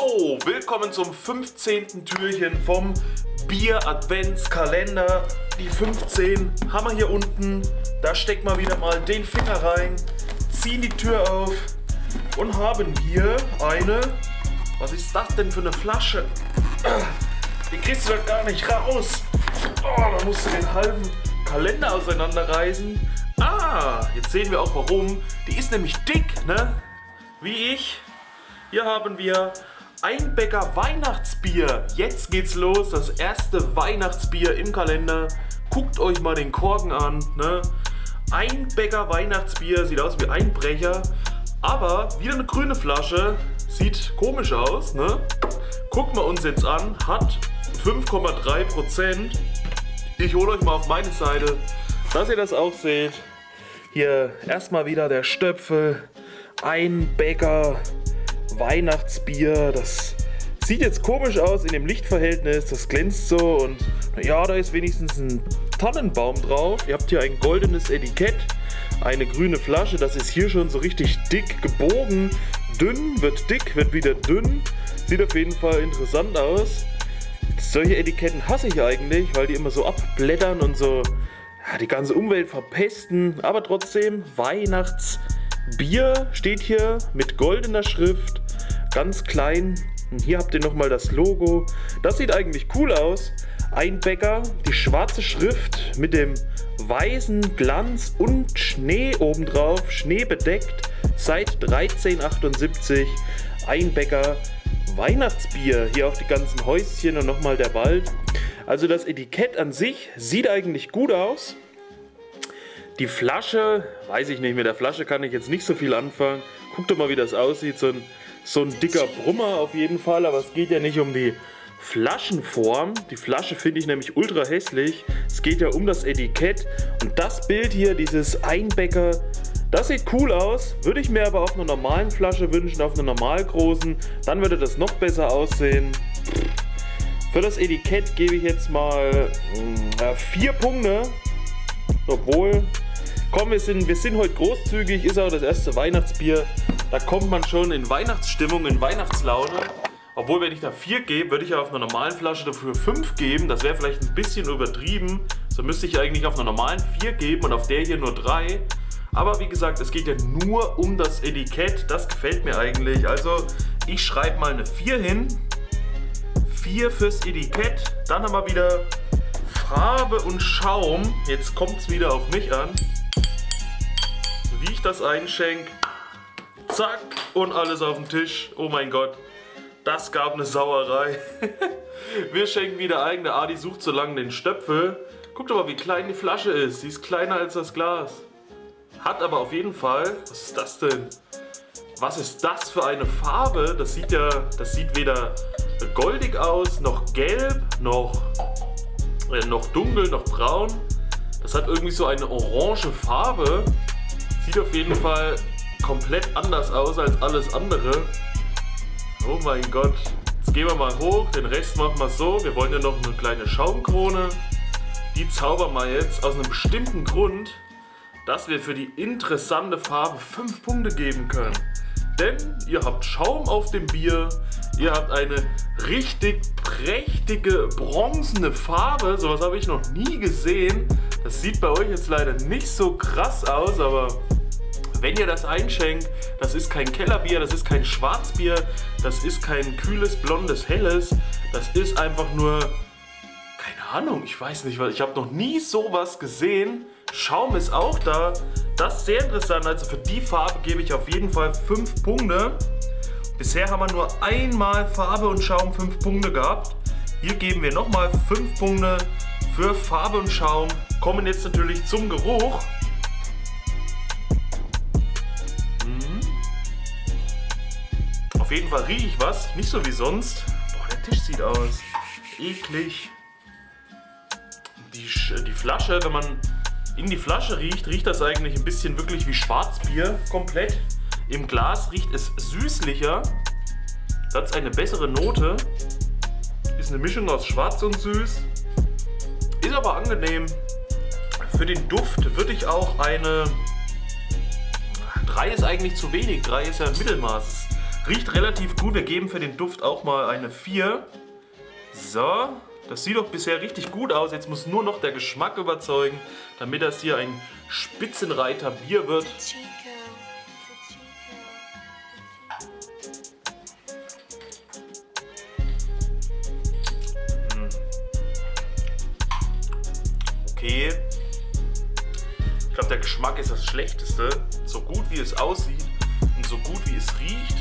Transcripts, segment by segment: So, willkommen zum 15. Türchen vom Bier Adventskalender. Die 15 haben wir hier unten. Da steckt man wieder mal den Finger rein, ziehen die Tür auf und haben hier eine... Was ist das denn für eine Flasche? Die kriegst du doch gar nicht raus. Oh, da musst du den halben Kalender auseinanderreißen. Ah, jetzt sehen wir auch warum. Die ist nämlich dick, ne? Wie ich. Hier haben wir Einbecker Weihnachtsbier. Jetzt geht's los, das erste Weihnachtsbier im Kalender. Guckt euch mal den Korken an, ne? Einbecker Weihnachtsbier, sieht aus wie Einbrecher. Aber wieder eine grüne Flasche, sieht komisch aus, ne? Gucken wir uns jetzt an, hat 5,3%. Ich hole euch mal auf meine Seite, dass ihr das auch seht. Hier erstmal wieder der Stöpfel, Einbecker Weihnachtsbier, das sieht jetzt komisch aus in dem Lichtverhältnis, das glänzt so und ja, da ist wenigstens ein Tannenbaum drauf. Ihr habt hier ein goldenes Etikett, eine grüne Flasche, das ist hier schon so richtig dick gebogen, dünn, wird dick, wird wieder dünn, sieht auf jeden Fall interessant aus. Solche Etiketten hasse ich eigentlich, weil die immer so abblättern und so ja, die ganze Umwelt verpesten, aber trotzdem Weihnachtsbier steht hier mit goldener Schrift, ganz klein. Und hier habt ihr nochmal das Logo. Das sieht eigentlich cool aus. Einbecker, die schwarze Schrift mit dem weißen Glanz und Schnee obendrauf. Schnee bedeckt seit 1378. Einbecker Weihnachtsbier. Hier auch die ganzen Häuschen und nochmal der Wald. Also das Etikett an sich sieht eigentlich gut aus. Die Flasche, weiß ich nicht, mit der Flasche kann ich jetzt nicht so viel anfangen. Guckt doch mal, wie das aussieht. So ein dicker Brummer auf jeden Fall, aber es geht ja nicht um die Flaschenform. Die Flasche finde ich nämlich ultra hässlich. Es geht ja um das Etikett und das Bild hier, dieses Einbecker, das sieht cool aus. Würde ich mir aber auf einer normalen Flasche wünschen, auf einer normal großen, dann würde das noch besser aussehen. Für das Etikett gebe ich jetzt mal 4 Punkte, obwohl... Komm, wir sind heute großzügig, ist auch das erste Weihnachtsbier. Da kommt man schon in Weihnachtsstimmung, in Weihnachtslaune. Obwohl, wenn ich da 4 gebe, würde ich ja auf einer normalen Flasche dafür 5 geben. Das wäre vielleicht ein bisschen übertrieben. So müsste ich eigentlich auf einer normalen 4 geben und auf der hier nur 3. Aber wie gesagt, es geht ja nur um das Etikett. Das gefällt mir eigentlich. Also, ich schreibe mal eine 4 hin. 4 fürs Etikett. Dann haben wir wieder Farbe und Schaum. Jetzt kommt es wieder auf mich an. Wie ich das einschenke, zack und alles auf den Tisch. Oh mein Gott, das gab eine Sauerei. Wir schenken wieder ein, der Adi sucht so lange den Stöpfel. Guckt aber, wie klein die Flasche ist, sie ist kleiner als das Glas. Hat aber auf jeden Fall, was ist das denn? Was ist das für eine Farbe? Das sieht weder goldig aus, noch gelb, noch dunkel, noch braun. Das hat irgendwie so eine orange Farbe. Sieht auf jeden Fall komplett anders aus als alles andere. Oh mein Gott. Jetzt gehen wir mal hoch. Den Rest machen wir so. Wir wollen ja noch eine kleine Schaumkrone. Die zaubern wir jetzt aus einem bestimmten Grund, dass wir für die interessante Farbe 5 Punkte geben können. Denn ihr habt Schaum auf dem Bier. Ihr habt eine richtig prächtige bronzene Farbe. Sowas habe ich noch nie gesehen. Das sieht bei euch jetzt leider nicht so krass aus, aber wenn ihr das einschenkt, das ist kein Kellerbier, das ist kein Schwarzbier, das ist kein kühles, blondes, helles, das ist einfach nur, keine Ahnung, ich weiß nicht was, ich habe noch nie sowas gesehen. Schaum ist auch da, das ist sehr interessant, also für die Farbe gebe ich auf jeden Fall 5 Punkte. Bisher haben wir nur einmal Farbe und Schaum 5 Punkte gehabt, hier geben wir nochmal 5 Punkte für Farbe und Schaum. Kommen jetzt natürlich zum Geruch. Auf jeden Fall rieche ich was, nicht so wie sonst. Boah, der Tisch sieht aus. Eklig. Die Flasche, wenn man in die Flasche riecht, riecht das eigentlich ein bisschen wirklich wie Schwarzbier komplett. Im Glas riecht es süßlicher. Das ist eine bessere Note. Ist eine Mischung aus Schwarz und Süß. Ist aber angenehm. Für den Duft würde ich auch eine 3 ist eigentlich zu wenig, 3 ist ja Mittelmaß. Riecht relativ gut, wir geben für den Duft auch mal eine 4. So, das sieht doch bisher richtig gut aus. Jetzt muss nur noch der Geschmack überzeugen, damit das hier ein Spitzenreiter-Bier wird. Okay. Ich glaube, der Geschmack ist das Schlechteste. So gut wie es aussieht und so gut wie es riecht,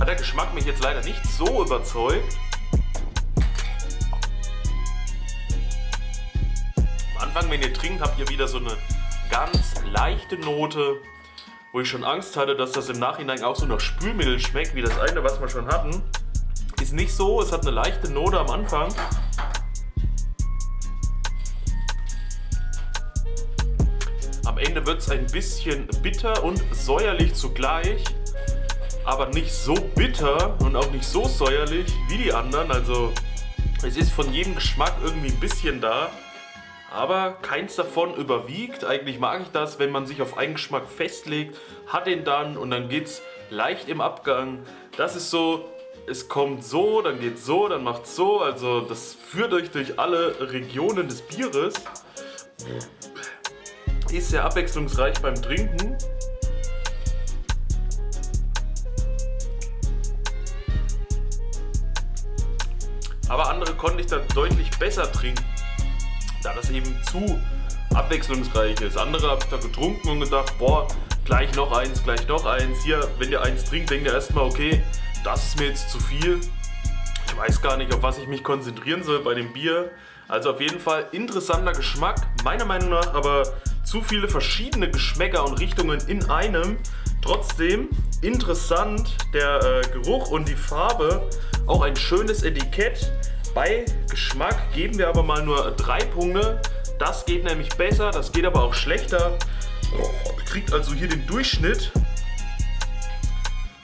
hat der Geschmack mich jetzt leider nicht so überzeugt. Am Anfang, wenn ihr trinkt, habt ihr wieder so eine ganz leichte Note, wo ich schon Angst hatte, dass das im Nachhinein auch so nach Spülmittel schmeckt, wie das eine, was wir schon hatten. Ist nicht so, es hat eine leichte Note am Anfang. Am Ende wird es ein bisschen bitter und säuerlich zugleich, aber nicht so bitter und auch nicht so säuerlich wie die anderen. Also es ist von jedem Geschmack irgendwie ein bisschen da, aber keins davon überwiegt. Eigentlich mag ich das, wenn man sich auf einen Geschmack festlegt, hat den dann und dann geht es leicht im Abgang. Das ist so, es kommt so, dann geht es so, dann macht es so. Also das führt euch durch alle Regionen des Bieres. Ist sehr abwechslungsreich beim Trinken. Aber andere konnte ich dann deutlich besser trinken, da das eben zu abwechslungsreich ist. Andere habe ich da getrunken und gedacht, boah, gleich noch eins. Hier, wenn ihr eins trinkt, denkt ihr erstmal, okay, das ist mir jetzt zu viel. Ich weiß gar nicht, auf was ich mich konzentrieren soll bei dem Bier. Also auf jeden Fall interessanter Geschmack, meiner Meinung nach, aber zu viele verschiedene Geschmäcker und Richtungen in einem. Trotzdem interessant der Geruch und die Farbe, auch ein schönes Etikett. Bei Geschmack geben wir aber mal nur 3 Punkte. Das geht nämlich besser, das geht aber auch schlechter. Kriegt also hier den Durchschnitt.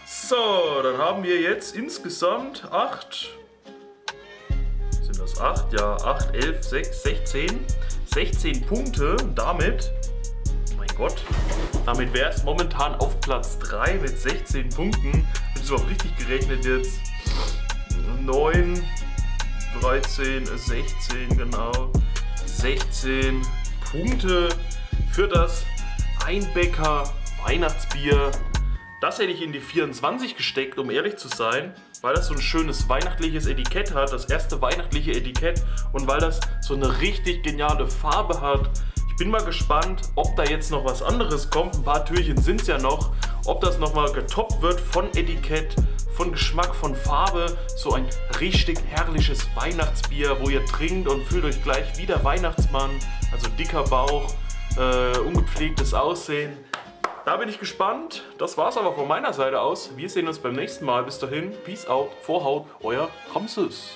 So, dann haben wir jetzt insgesamt 8. Sind das 8? Ja, 8, 11, 6, 16. 16 Punkte. Damit, oh mein Gott, damit wäre es momentan auf Platz 3 mit 16 Punkten. Bin ich überhaupt richtig gerechnet jetzt? 9, 13, 16, genau. 16 Punkte für das Einbecker Weihnachtsbier. Das hätte ich in die 24 gesteckt, um ehrlich zu sein, weil das so ein schönes weihnachtliches Etikett hat, das erste weihnachtliche Etikett, und weil das so eine richtig geniale Farbe hat. Ich bin mal gespannt, ob da jetzt noch was anderes kommt, ein paar Türchen sind es ja noch, ob das nochmal getoppt wird von Etikett, von Geschmack, von Farbe. So ein richtig herrliches Weihnachtsbier, wo ihr trinkt und fühlt euch gleich wie der Weihnachtsmann, also dicker Bauch, ungepflegtes Aussehen. Da bin ich gespannt. Das war's aber von meiner Seite aus. Wir sehen uns beim nächsten Mal. Bis dahin. Peace out. Vorhaut. Euer Ramses.